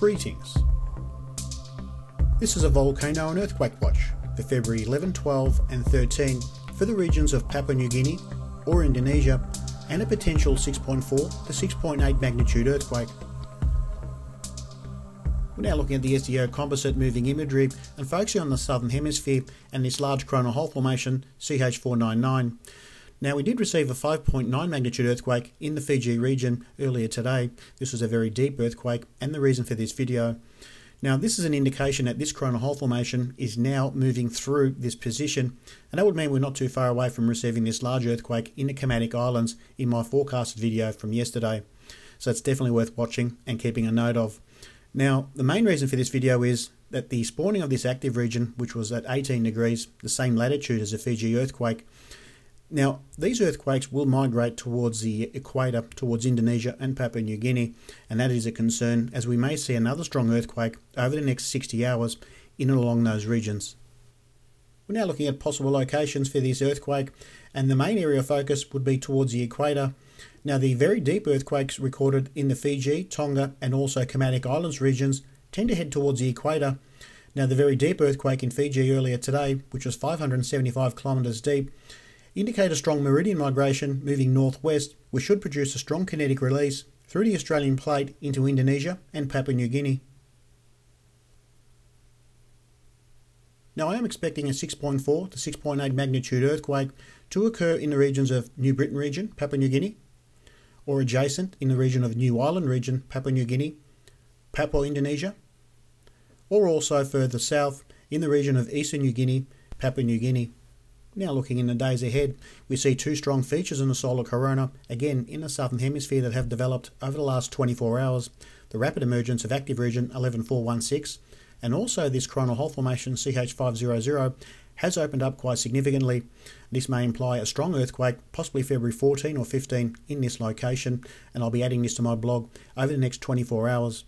Greetings. This is a volcano and earthquake watch for February 11, 12 and 13 for the regions of Papua New Guinea or Indonesia and a potential 6.4 to 6.8 magnitude earthquake. We're now looking at the SDO composite moving imagery and focusing on the southern hemisphere and this large coronal hole formation CH499. Now, we did receive a 5.9 magnitude earthquake in the Fiji region earlier today. This was a very deep earthquake and the reason for this video. Now, this is an indication that this coronal hole formation is now moving through this position, and that would mean we're not too far away from receiving this large earthquake in the Kermadec Islands in my forecasted video from yesterday. So it's definitely worth watching and keeping a note of. Now, the main reason for this video is that the spawning of this active region, which was at 18 degrees, the same latitude as a Fiji earthquake. Now, these earthquakes will migrate towards the equator, towards Indonesia and Papua New Guinea, and that is a concern as we may see another strong earthquake over the next 60 hours in and along those regions. We're now looking at possible locations for this earthquake, and the main area of focus would be towards the equator. Now, the very deep earthquakes recorded in the Fiji, Tonga and also Kermadec Islands regions tend to head towards the equator. Now, the very deep earthquake in Fiji earlier today, which was 575 kilometres deep, indicate a strong meridian migration moving northwest, which should produce a strong kinetic release through the Australian plate into Indonesia and Papua New Guinea. Now, I am expecting a 6.4 to 6.8 magnitude earthquake to occur in the regions of New Britain region, Papua New Guinea, or adjacent in the region of New Ireland region, Papua New Guinea, Papua Indonesia, or also further south in the region of Eastern New Guinea, Papua New Guinea. Now, looking in the days ahead, we see two strong features in the solar corona, again in the southern hemisphere, that have developed over the last 24 hours. The rapid emergence of active region 11416 and also this coronal hole formation CH500 has opened up quite significantly. This may imply a strong earthquake, possibly February 14 or 15 in this location, and I'll be adding this to my blog over the next 24 hours.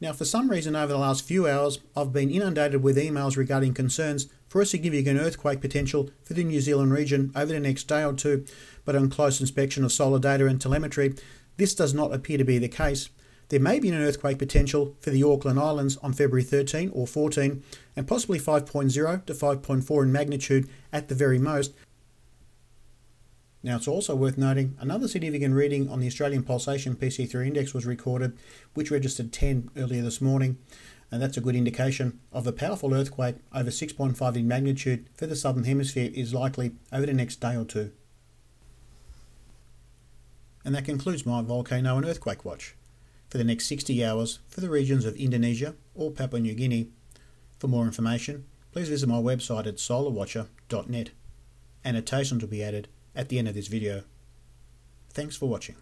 Now, for some reason over the last few hours, I've been inundated with emails regarding concerns for a significant earthquake potential for the New Zealand region over the next day or two, but on close inspection of solar data and telemetry, this does not appear to be the case. There may be an earthquake potential for the Auckland Islands on February 13 or 14, and possibly 5.0 to 5.4 in magnitude at the very most. Now, it's also worth noting another significant reading on the Australian pulsation PC3 Index was recorded, which registered 10 earlier this morning, and that's a good indication of a powerful earthquake over 6.5 in magnitude for the southern hemisphere is likely over the next day or two. And that concludes my volcano and earthquake watch for the next 60 hours for the regions of Indonesia or Papua New Guinea. For more information, please visit my website at solarwatcher.net. Annotations will be added at the end of this video. Thanks for watching.